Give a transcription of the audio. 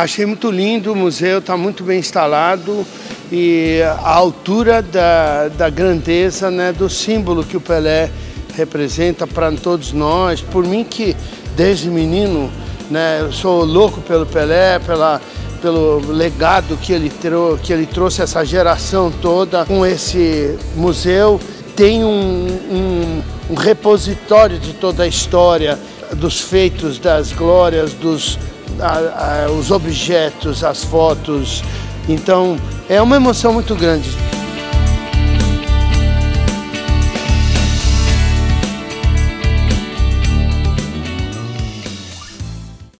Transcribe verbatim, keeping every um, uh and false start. Achei muito lindo, o museu está muito bem instalado e a altura da, da grandeza, né, do símbolo que o Pelé representa para todos nós. Por mim que, desde menino, né, eu sou louco pelo Pelé, pela, pelo legado que ele, trou que ele trouxe essa geração toda. Com esse museu tem um, um, um repositório de toda a história, dos feitos, das glórias, dos A, a, os objetos, as fotos. Então, é uma emoção muito grande.